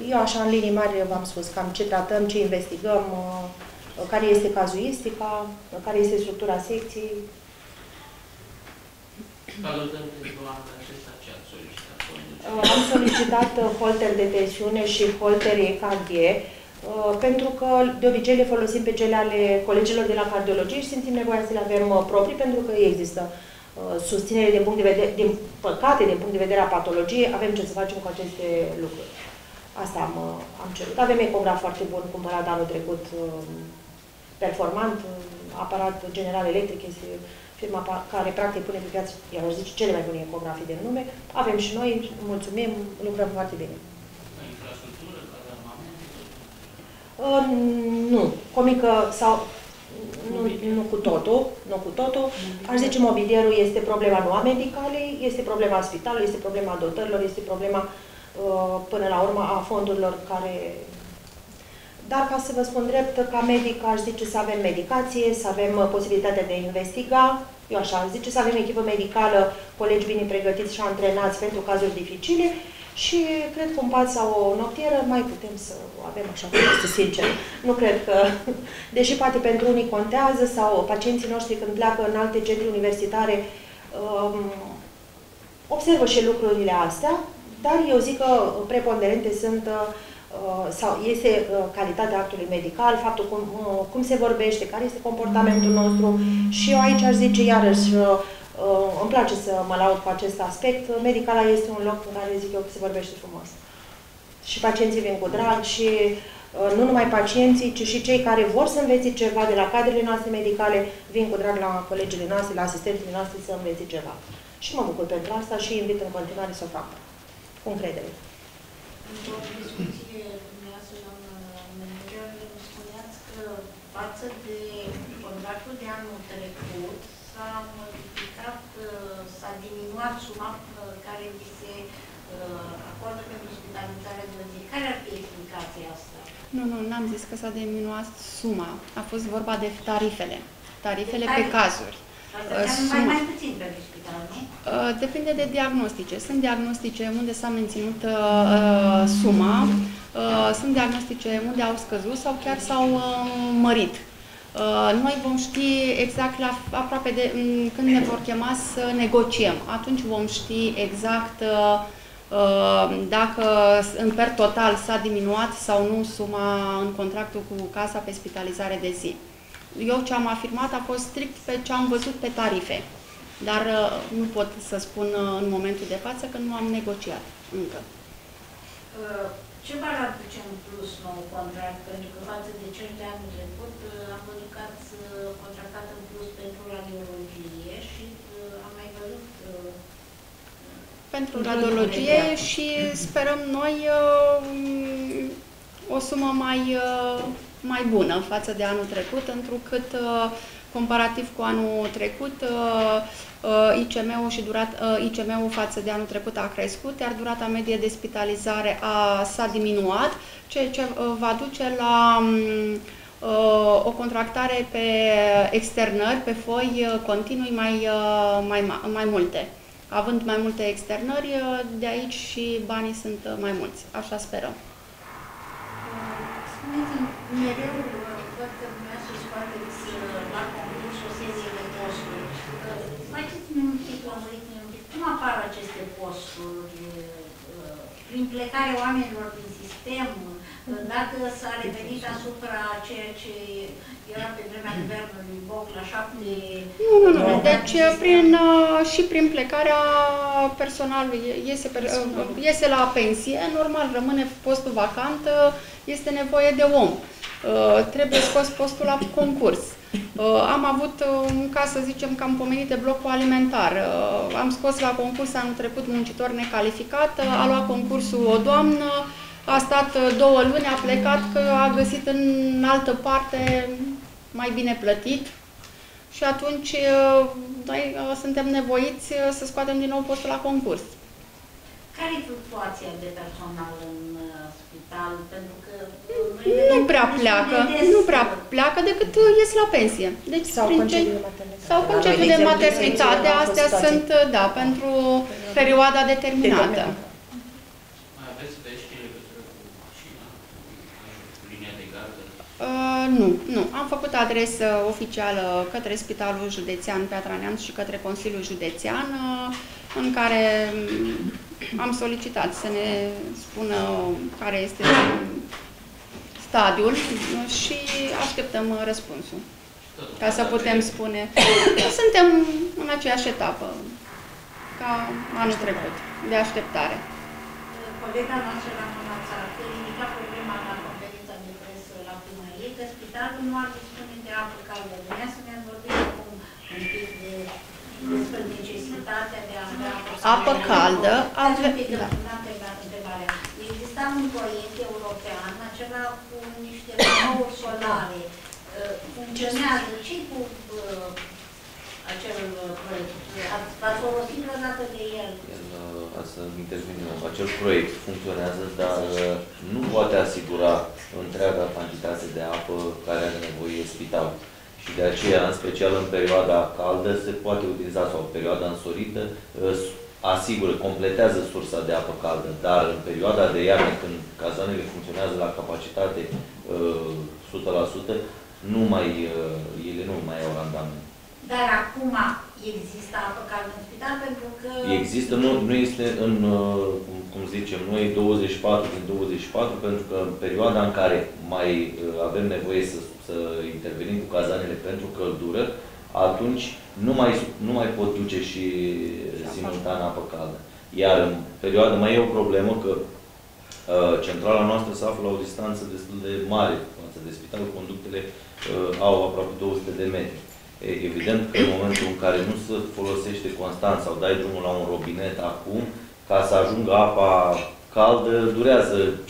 eu așa în linii mari v-am spus cam ce tratăm, ce investigăm, care este cazuistica, care este structura secției. Salutăm pentru anul acesta ce ați solicitat? Am solicitat holter de tensiune și holter EKG, pentru că de obicei le folosim pe cele ale colegilor de la cardiologie și simțim nevoia să le avem proprii, pentru că există susținere din punct de vedere, din păcate, din punct de vedere a patologiei, avem ce să facem cu aceste lucruri. Asta am cerut. Avem ecograf foarte bun, cumpărat anul trecut, performant, aparat General Electric este firma care practic pune pe piață, i-aș zice, cele mai bune ecografii din lume. Avem și noi, mulțumim, lucrăm foarte bine. Infrastructură? Nu. Comică sau... Nu cu totul, nu cu totul. Aș zice, mobilierul este problema nu a medicalei, este problema spitalului, este problema dotărilor, este problema, până la urmă, a fondurilor care... Dar, ca să vă spun drept, ca medic, aș zice să avem medicație, să avem posibilitatea de a investiga. Eu așa aș zice, să avem echipă medicală, colegi bine pregătiți și antrenați pentru cazuri dificile și cred că un pat sau o noptieră mai putem să avem așa, este sincer. Nu cred că, deși poate pentru unii contează sau pacienții noștri când pleacă în alte centri universitare observă și lucrurile astea, dar eu zic că preponderente sunt sau este calitatea actului medical, faptul cum se vorbește, care este comportamentul nostru și eu aici aș zice iarăși, îmi place să mă laud cu acest aspect, medicala este un loc în care zic eu că se vorbește frumos. Și pacienții vin cu drag și nu numai pacienții, ci și cei care vor să învețe ceva de la cadrele noastre medicale, vin cu drag la colegile noastre, la asistentele noastre să învețe ceva. Și mă bucur pentru asta și invit în continuare să o fac. Cu încredere. Într-o discuție dumneavoastră, doamnă manager, îmi spuneați că față de contractul de anul trecut s-a modificat, s-a diminuat suma care vi se acordă pentru spitalizarea zilnică. Care ar fi explicația asta? Nu, n-am zis că s-a diminuat suma. A fost vorba de tarifele. Tarifele pe cazuri. Mai puțin pentru spital, nu? Depinde de diagnostice. Sunt diagnostice unde s-a menținut suma, sunt diagnostice unde au scăzut sau chiar s-au mărit. Noi vom ști exact aproape de când ne vor chema să negociem. Atunci vom ști exact dacă în per total s-a diminuat sau nu suma în contractul cu casa pe spitalizare de zi. Eu ce am afirmat a fost strict pe ce am văzut pe tarife, dar nu pot să spun în momentul de față că nu am negociat încă. Ce v-ar aduce în plus nou contract? Pentru că față de cel de anul trecut am văzut că ați contractat în plus pentru radiologie și am mai văzut... Pentru radiologie și sperăm noi o sumă mai bună față de anul trecut, întrucât comparativ cu anul trecut, ICM-ul față de anul trecut a crescut, iar durata medie de spitalizare s-a diminuat, ceea ce va duce la o contractare pe externări, pe foi continui mai multe. Având mai multe externări, de aici și banii sunt mai mulți. Așa sperăm. Spuneți-mi, mereu văd că dumneavoastră scoateți la concurs o sezie de posturi. Faceți-mi un pic, cum apar aceste posturi? Prin plecarea oamenilor din sistem, dacă s-a revenit asupra ceea ce era pe vremea guvernului Boc la 7... Nu. Deci și prin plecarea personalului iese la pensie, normal rămâne postul vacant, este nevoie de om. Trebuie scos postul la concurs. Am avut un caz, să zicem, că am pomenit de blocul alimentar. Am scos la concurs anul trecut muncitor necalificat, a luat concursul o doamnă, a stat 2 luni, a plecat că a găsit în altă parte mai bine plătit și atunci noi suntem nevoiți să scoatem din nou postul la concurs. Care e fluctuația de personal în spital? Pentru că nu prea pleacă decât ies la pensie. Deci, sau concediu de maternitate, astea sunt, da, pentru perioada determinată. Nu. Am făcut adresă oficială către Spitalul Județean Piatra Neamț și către Consiliul Județean, în care am solicitat să ne spună care este stadiul și așteptăm răspunsul, ca să putem spune. Suntem în aceeași etapă ca anul trecut, de așteptare. Colega noastră la Conața a ridicat problema la conferința de presă la primărie, că spitalul nu ar dispune de apă caldă. Vreau să ne-am vorbit acum un pic despre necesitatea de a avea apă caldă. Exista un proiect european, acela cu niște panouri solare. Funcționează și cu acel proiect. Ați folosit vreodată de el? Să intervenim. Acel proiect funcționează, dar nu poate asigura întreaga cantitate de apă care are nevoie spitalul. Și de aceea, în special în perioada caldă, se poate utiliza, sau perioada însorită, asigură, completează sursa de apă caldă, dar în perioada de iarnă, când cazanele funcționează la capacitate 100%, ele nu mai au randament. Dar acum există apă caldă în spital, pentru că... Există, nu este în, cum zicem noi, 24 din 24, pentru că în perioada în care mai avem nevoie să intervenim cu cazanele pentru căldură, atunci nu mai pot duce și simultan apă caldă. Iar în perioada mai e o problemă că centrala noastră se află la o distanță destul de mare față de spital, conductele au aproape 200 de metri. Evident că în momentul în care nu se folosește constant sau dai drumul la un robinet acum, ca să ajungă apa caldă, durează 5-10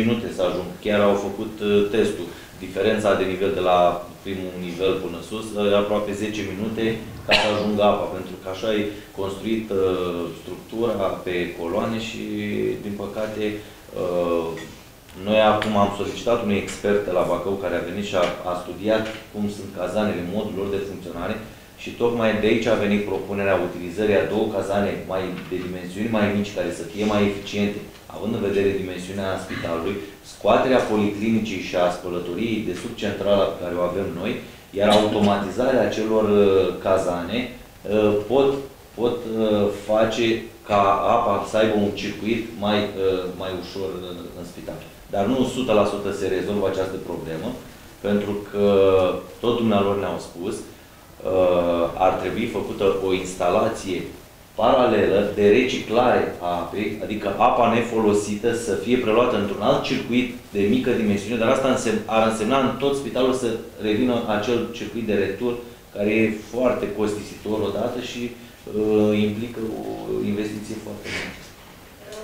minute să ajungă. Chiar au făcut testul. Diferența de nivel de la primul nivel până sus, aproape 10 minute ca să ajungă apa, pentru că așa e construit structura pe coloane și, din păcate, noi acum am solicitat unui expert la Bacău care a venit și a studiat cum sunt cazanele, modul lor de funcționare și tocmai de aici a venit propunerea utilizării a 2 cazane de dimensiuni mai mici, care să fie mai eficiente, având în vedere dimensiunea spitalului, scoaterea policlinicii și a spălătoriei de sub centrala pe care o avem noi, iar automatizarea acelor cazane pot face ca apa să aibă un circuit mai ușor în spital. Dar nu 100% se rezolvă această problemă, pentru că tot dumnealor ne-au spus, ar trebui făcută o instalație paralelă de reciclare a apei, adică apa nefolosită să fie preluată într-un alt circuit de mică dimensiune, dar asta ar însemna în tot spitalul să revină acel circuit de retur, care e foarte costisitor odată și implică o investiție foarte mare.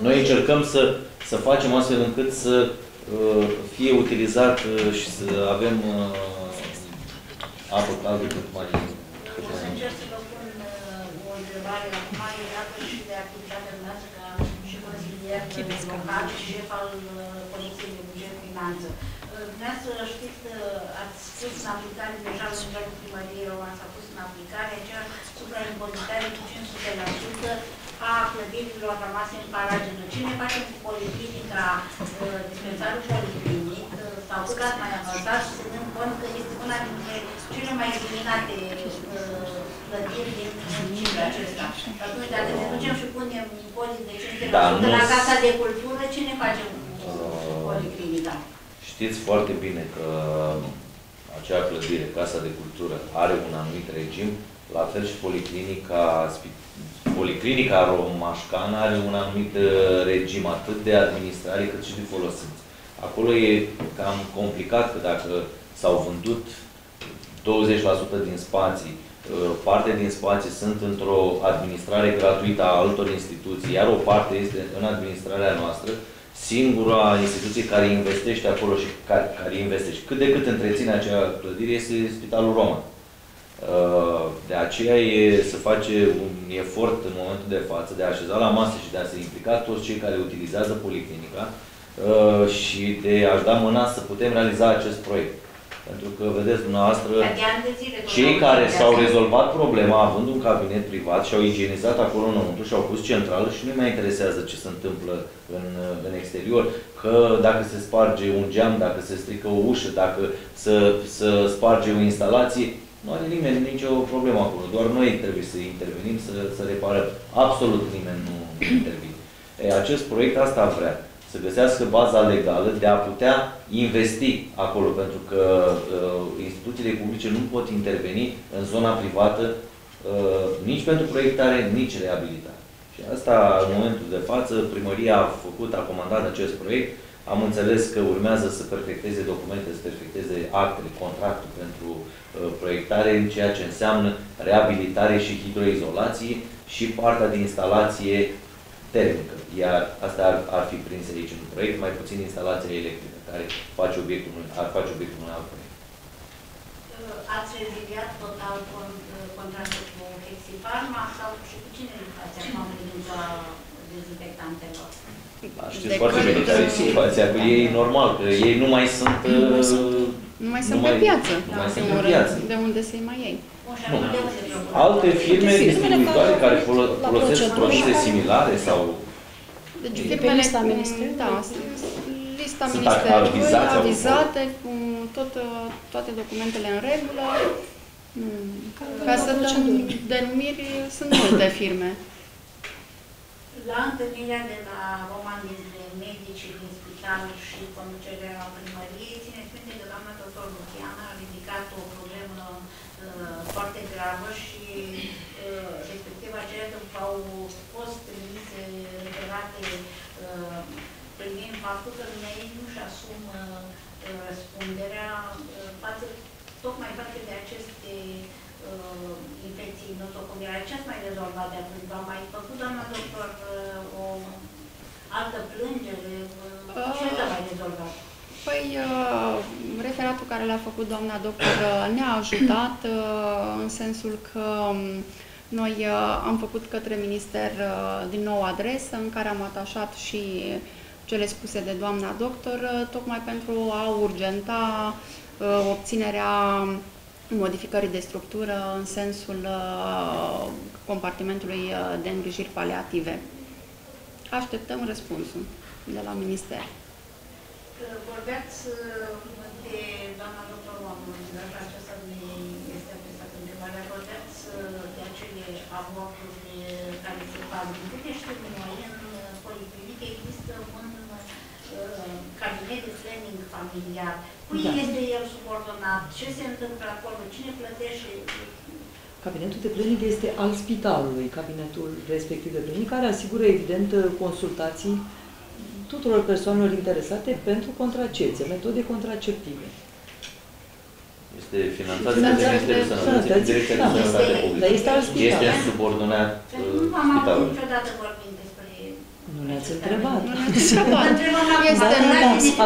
Noi încercăm să facem astfel încât să fie utilizat și să avem apă caldă cât mai... O să încerc să vă pun o întrebare acum, legată și de activitatea noastră ca și consilier local și șef al Comisiei de Buget Finanță. Vreau să știți că ați spus în aplicare, deja în primărie s-a pus în aplicare, aceea supraimpozitare cu 500% a clădirilor rămase în paragină. Cine face cu policlinica, dispensarul policlinic, s-au scat mai avansat și se dăm cont că este una dintre cele mai eliminate clădiri din municipiul acesta. Atunci, dacă ne ducem și punem impozit de 5% la Casa de Cultură, cine face cu policlinica? Știți foarte bine că acea clădire, Casa de Cultură, are un anumit regim, la fel și policlinica Policlinica Romașcană are un anumit regim, atât de administrare cât și de folosință. Acolo e cam complicat că dacă s-au vândut 20% din spații, parte din spații sunt într-o administrare gratuită a altor instituții, iar o parte este în administrarea noastră, singura instituție care investește acolo și care investește cât de cât întreține acea clădire este Spitalul Roman. De aceea se face un efort în momentul de față de a așeza la masă și de a se implica toți cei care utilizează policlinica și de a-și da mâna să putem realiza acest proiect. Pentru că, vedeți dumneavoastră, cei care s-au rezolvat problema având un cabinet privat și au igienizat acolo înăuntru și au pus centrală și nu mai interesează ce se întâmplă în exterior, că dacă se sparge un geam, dacă se strică o ușă, dacă se sparge o instalație, nu are nimeni nicio problemă acolo, doar noi trebuie să intervenim, să reparăm. Absolut nimeni nu intervine. Acest proiect asta vrea, să găsească baza legală de a putea investi acolo, pentru că instituțiile publice nu pot interveni în zona privată nici pentru proiectare, nici reabilitare. Și asta, în momentul de față, primăria a făcut, a comandat acest proiect. Am înțeles că urmează să perfecteze documente, să perfecteze actele, contractul pentru proiectare, în ceea ce înseamnă reabilitare și hidroizolație și partea de instalație termică. Iar astea ar fi prinse aici în proiect, mai puțin instalația electrică, care ar face obiectul unui alt proiect. Ați reziliat total contractul cu Hexi-Farma sau și cu cine îl face acum în lingua dezinfectantelor? Știți foarte bine care e situația cu ei, normal, că ei nu mai sunt pe piață, de unde să-i mai iei. Alte firme distribuitoare care folosesc produse similare sau... Deci firmele sunt avizate cu toate documentele în regulă. Ca să dăm denumiri, sunt multe firme. La întâlnirea de la Roman dintre medicii din spital și conducerea primăriei, țineți minte că doamna doctor Luchiana a ridicat o problemă foarte gravă și respectiv aceea că au fost trimise referate privind faptul că ei nu-și asumă răspunderea tocmai față de aceste infecții nosocomiale. Ce ați mai rezolvat de atunci? V-a mai făcut, doamna doctor, o altă plângere? Ce ați mai rezolvat? Păi, referatul care l-a făcut doamna doctor ne-a ajutat în sensul că noi am făcut către minister din nou adresă în care am atașat și cele spuse de doamna doctor, tocmai pentru a urgenta obținerea modificării de structură în sensul compartimentului de îngrijiri paliative. Așteptăm răspunsul de la minister. Vorbeați de doamna doctor Onu, dacă aceasta nu este adresată întrebarea, vorbeați de acele avorturi care se fac. Din câte știm noi, în policlinică există un cabinet de planning familiar. Cui este el subordonat? Ce se întâmplă acolo? Cine plătește? Cabinetul de plănic este al spitalului, cabinetul respectiv de plănic, care asigură, evident, consultații tuturor persoanelor interesate pentru contracepție, metode contraceptive. Este finanțat de Ministerul Sănătății, Direcția de Sănătate Publică. Este subordonat spitalului. Nu am avut niciodată vorbind despre Nu le-ați întrebat.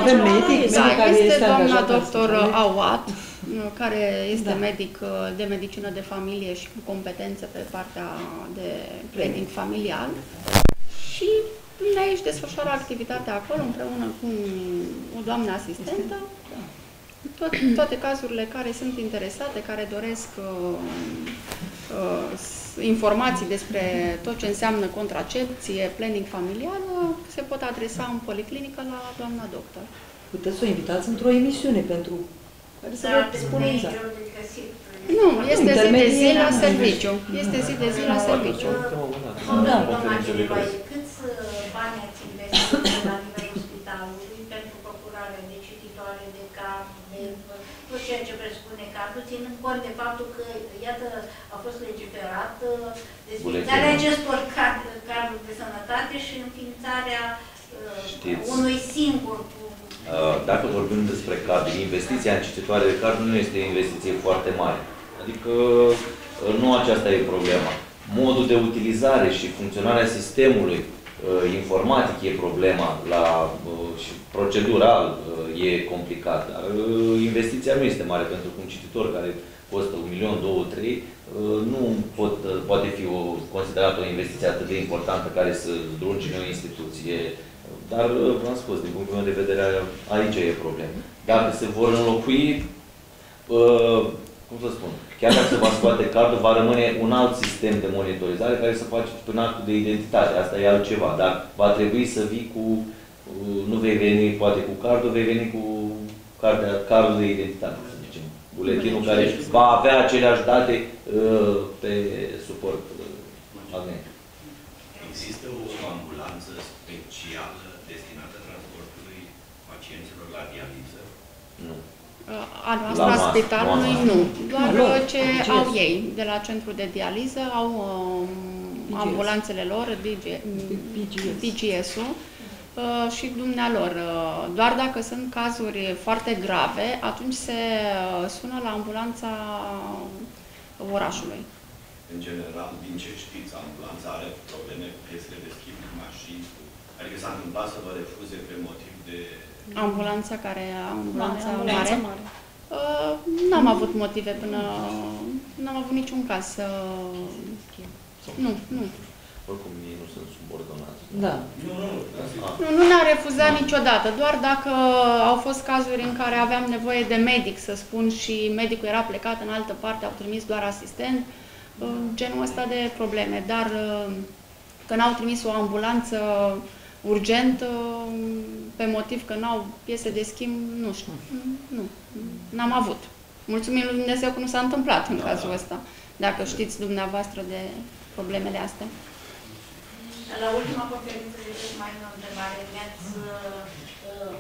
Avem medic, este doamna doctor Awat, care este medic de medicină de familie și cu competențe pe partea de planning familial. Și până aici desfășoară activitatea acolo împreună cu o doamnă asistentă. Toate cazurile care sunt interesate, care doresc informații despre tot ce înseamnă contracepție, planning familial, se pot adresa în policlinică la doamna doctor. Puteți să o invitați într-o emisiune pentru... Dar nu, este zi de zi la serviciu. Este zi de zi la serviciu. Câți bani ați investit la nivelul spitalului pentru procurarea de cititoare de cap, tot ceea ce presupune capul, ținând cont de faptul că, iată, a fost legiferat desfințarea acestor cadruri de sănătate și înființarea unui singur. Dacă vorbim despre cadru, investiția în cititoare de cadru nu este o investiție foarte mare. Adică nu aceasta e problema. Modul de utilizare și funcționarea sistemului informatic e problema și procedural e complicat. Dar investiția nu este mare pentru că un cititor care costă 1.000.000, 2.000.000, 3.000, nu poate fi considerată o investiție atât de importantă care să zdruncine o instituție. Dar, v-am spus, din punctul meu de vedere, aici e problema. Dacă se vor înlocui, cum să spun, chiar dacă se va scoate cardul, va rămâne un alt sistem de monitorizare care se face prin actul de identitate. Asta e altceva, dar va trebui să vii cu... Nu vei veni poate cu cardul, vei veni cu cardul de identitate, să zicem. Buletinul care va avea aceleași date pe suport magnetic. Există o ambulanță specială destinată transportului pacienților la dializă? Nu. A noastră a spitalului nu. Doar ce au ei de la centrul de dializă, au ambulanțele lor, DGS-ul și dumnealor. Doar dacă sunt cazuri foarte grave, atunci se sună la ambulanța orașului. În general, din ce știți, ambulanța are probleme cu piesele de schimb cu mașini? Adică s-a întâmplat să vă refuze pe motiv de... Ambulanța care... Ambulanța mare? N-am avut motive până... N-am avut niciun caz să... Nu, nu. Oricum, ei nu sunt subordonați. Da. Nu ne-a refuzat niciodată, doar dacă au fost cazuri în care aveam nevoie de medic, să spun, și medicul era plecat în altă parte, au trimis doar asistent, genul ăsta de probleme, dar că n-au trimis o ambulanță urgentă pe motiv că n-au piese de schimb, nu știu, nu, n-am avut. Mulțumim lui Dumnezeu că nu s-a întâmplat în cazul ăsta, dacă știți dumneavoastră de problemele astea. La ultima conferință de presă, mai în întrebare, mi-ați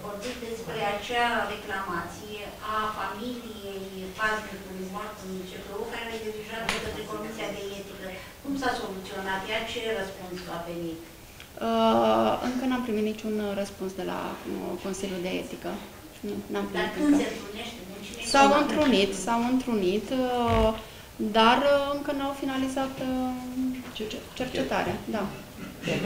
vorbit despre acea reclamație a familiei paznicului mort în CPU, care a dirijat de către Comisia de Etică. Cum s-a soluționat ea? Ce răspuns a venit? Încă n-am primit niciun răspuns de la Consiliul de Etică. Dar când se întrunește? S-au întrunit, dar încă n-au finalizat cercetarea. Da. Da.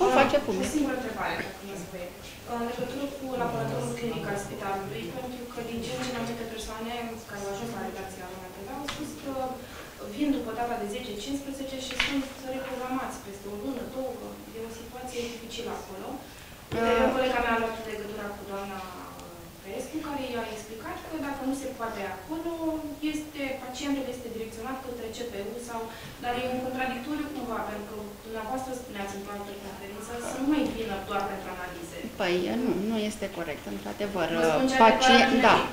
Vom face public. O singură întrebare, dacă mă spune. În legătură cu laboratorul clinic al spitalului, pentru că din ce în ce mai multe persoane care au ajuns la redacția noastră au spus că vin după data de 10-15 și sunt reprogramați peste o lună, două, e o situație dificilă acolo. Colega mea a luat legătura cu doamna Căiescu, care i-a explicat că dacă nu se poate acolo, pacientul este direcționat către CPU sau... Dar e un contradictoriu cumva, pentru că dumneavoastră spuneați într-o altă conferință să nu mai vină doar pentru analize. Păi nu este corect, într-adevăr.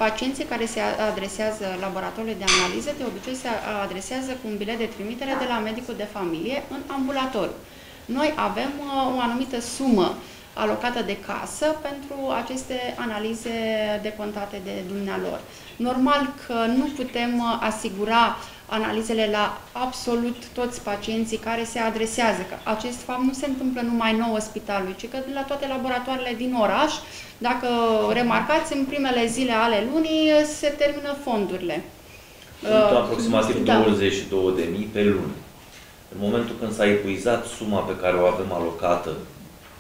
Pacienții care se adresează laboratorului de analize, de obicei se adresează cu un bilet de trimitere de la medicul de familie în ambulator. Noi avem o anumită sumă alocată de casă pentru aceste analize decontate de dumnealor. Normal că nu putem asigura analizele la absolut toți pacienții care se adresează. Că acest fapt nu se întâmplă numai nouă spitalului, ci că la toate laboratoarele din oraș, dacă remarcați, în primele zile ale lunii se termină fondurile. Sunt aproximativ 22.000 pe lună. În momentul când s-a epuizat suma pe care o avem alocată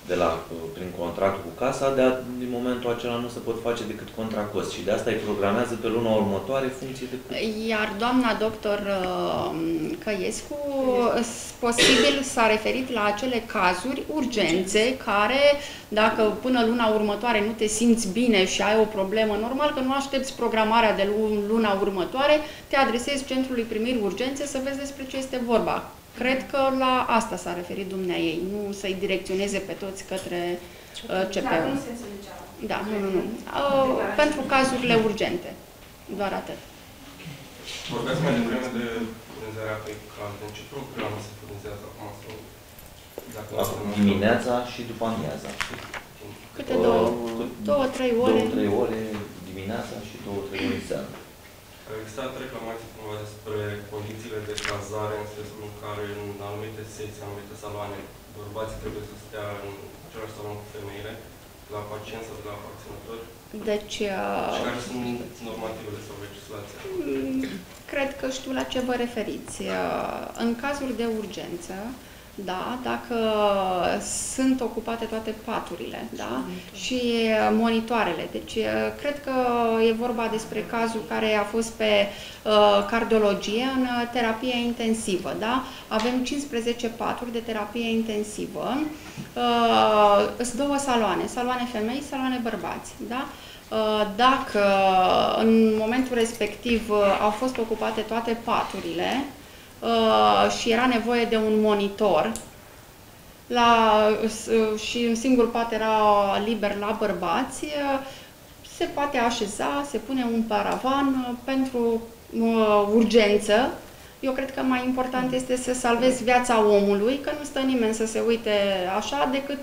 de la, prin contractul cu casa, din momentul acela nu se pot face decât contra cost și de asta îi programează pe luna următoare funcție de cost. Iar doamna doctor Căiescu posibil s-a referit la acele cazuri, urgențe, care dacă până luna următoare nu te simți bine și ai o problemă, normal că nu aștepți programarea de luna următoare, te adresezi Centrului Primiri Urgențe să vezi despre ce este vorba. Cred că la asta s-a referit dumneaei, nu să-i direcționeze pe toți către CP-ul. Nu se înțelegea. Da, nu. Pentru cazurile urgente. Doar atât. Vorbeați mai devreme de vânzarea pe calde. Ce program se furnizează acum? Acum dimineața și după amiaza. Câte două-trei ore? Două-trei ore dimineața și două-trei ore seara. Au existat reclamații cumva despre condițiile de cazare, în sensul în care în anumite secții, în anumite saloane, bărbații trebuie să stea în același salon cu femeile, la pacienți sau de la vaccinători. Deci... Și care sunt normativele sau legislația? Cred că știu la ce vă referiți. În cazuri de urgență, da, dacă sunt ocupate toate paturile, da, și monitoarele. Deci, cred că e vorba despre cazul care a fost pe cardiologie în terapie intensivă, da? Avem 15 paturi de terapie intensivă, sunt două saloane, saloane femei, saloane bărbați, da? Dacă în momentul respectiv au fost ocupate toate paturile, și era nevoie de un monitor și un singur pat era liber la bărbați, se poate așeza, se pune un paravan pentru urgență. Eu cred că mai important este să salvezi viața omului, că nu stă nimeni să se uite așa, decât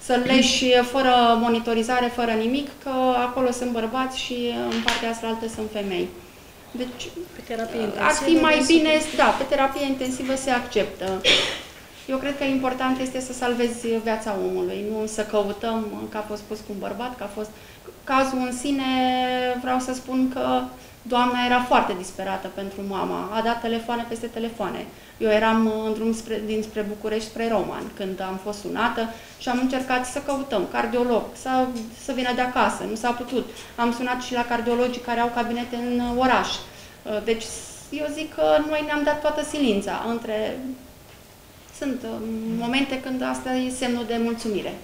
să leși fără monitorizare, fără nimic, că acolo sunt bărbați și în partea cealaltă sunt femei. Deci, ar fi mai bine, da, pe terapie intensivă se acceptă. Eu cred că important este să salvezi viața omului, nu să căutăm că a fost pus cu un bărbat, că a fost... Cazul în sine, vreau să spun că doamna era foarte disperată pentru mama, a dat telefoane peste telefoane. Eu eram în drum dinspre București spre Roman, când am fost sunată și am încercat să căutăm cardiolog, să vină de acasă, nu s-a putut. Am sunat și la cardiologii care au cabinete în oraș. Deci, eu zic că noi ne-am dat toată silința. Sunt momente când asta e semnul de mulțumire.